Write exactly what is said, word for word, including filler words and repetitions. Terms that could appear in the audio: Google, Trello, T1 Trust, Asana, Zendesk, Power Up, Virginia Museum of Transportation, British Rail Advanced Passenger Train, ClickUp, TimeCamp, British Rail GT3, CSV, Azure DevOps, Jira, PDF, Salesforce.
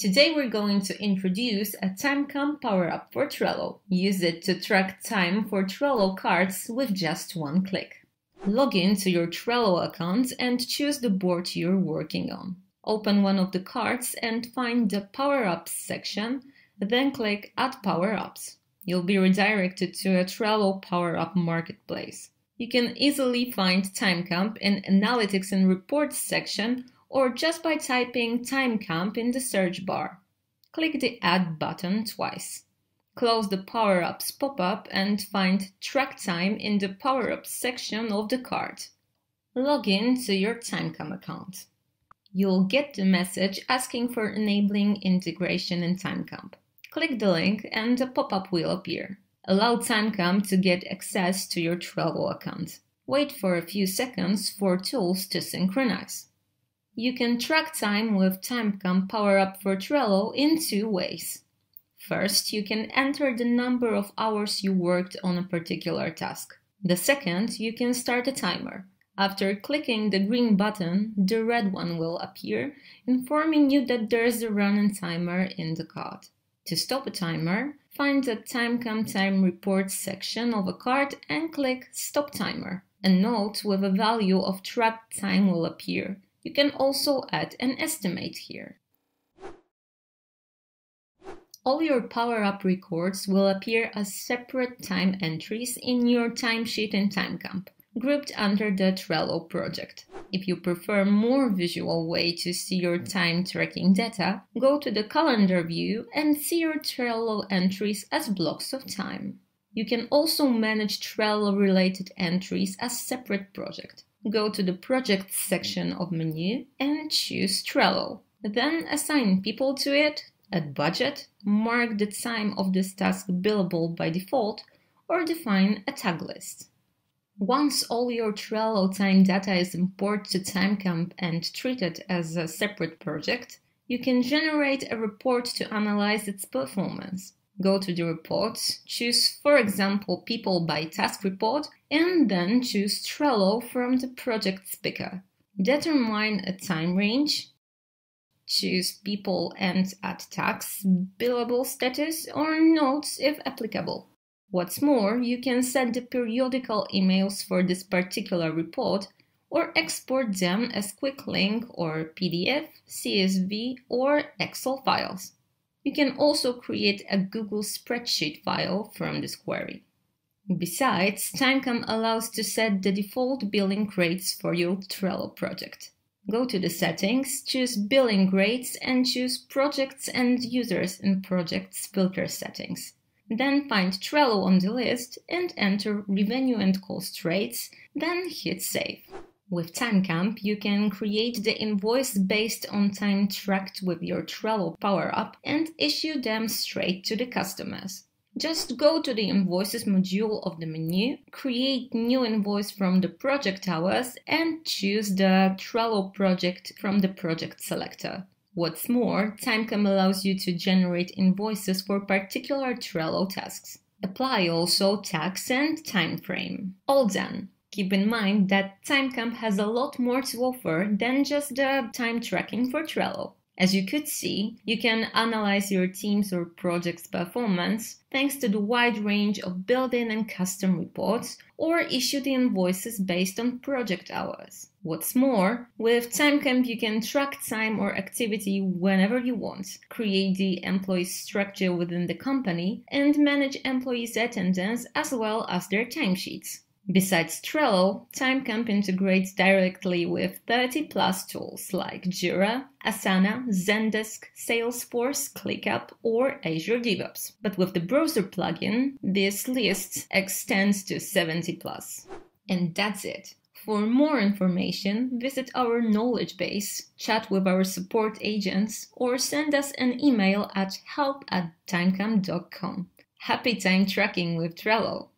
Today we're going to introduce a TimeCamp Power Up for Trello. Use it to track time for Trello cards with just one click. Log in to your Trello account and choose the board you're working on. Open one of the cards and find the Power Ups section, then click Add Power Ups. You'll be redirected to a Trello Power Up marketplace. You can easily find TimeCamp in Analytics and Reports section, or just by typing TimeCamp in the search bar. Click the Add button twice. Close the Power Ups pop-up and find Track Time in the Power Ups section of the card. Log in to your TimeCamp account. You'll get the message asking for enabling integration in TimeCamp. Click the link and a pop-up will appear. Allow TimeCamp to get access to your Trello account. Wait for a few seconds for tools to synchronize. You can track time with TimeCamp Power Up for Trello in two ways. First, you can enter the number of hours you worked on a particular task. The second, you can start a timer. After clicking the green button, the red one will appear, informing you that there's a running timer in the card. To stop a timer, find the TimeCamp Time Reports section of a card and click Stop Timer. A note with a value of tracked time will appear. You can also add an estimate here. All your Power Up records will appear as separate time entries in your timesheet in TimeCamp, grouped under the Trello project. If you prefer a more visual way to see your time tracking data, go to the calendar view and see your Trello entries as blocks of time. You can also manage Trello-related entries as separate project. Go to the Projects section of menu and choose Trello. Then assign people to it, add budget, mark the time of this task billable by default, or define a tag list. Once all your Trello time data is imported to TimeCamp and treated as a separate project, you can generate a report to analyze its performance. Go to the reports, choose for example people by task report, and then choose Trello from the projects picker. Determine a time range, choose people and add tags, billable status or notes if applicable. What's more, you can set the periodical emails for this particular report or export them as quick link or P D F, C S V or Excel files. You can also create a Google spreadsheet file from this query. Besides, TimeCamp allows to set the default billing rates for your Trello project. Go to the settings, choose Billing Rates and choose Projects and Users in Projects Filter Settings. Then find Trello on the list and enter Revenue and Cost Rates, then hit Save. With TimeCamp, you can create the invoice based on time tracked with your Trello Power Up and issue them straight to the customers. Just go to the Invoices module of the menu, create new invoice from the project hours and choose the Trello project from the project selector. What's more, TimeCamp allows you to generate invoices for particular Trello tasks. Apply also tags and time frame. All done! Keep in mind that TimeCamp has a lot more to offer than just the time tracking for Trello. As you could see, you can analyze your team's or project's performance thanks to the wide range of built-in and custom reports, or issue the invoices based on project hours. What's more, with TimeCamp you can track time or activity whenever you want, create the employee structure within the company, and manage employees' attendance as well as their timesheets. Besides Trello, TimeCamp integrates directly with thirty plus tools like Jira, Asana, Zendesk, Salesforce, ClickUp or Azure DevOps. But with the browser plugin, this list extends to seventy plus. And that's it. For more information, visit our knowledge base, chat with our support agents or send us an email at help at timecamp dot com. Happy time tracking with Trello!